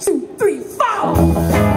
2, 3, 4.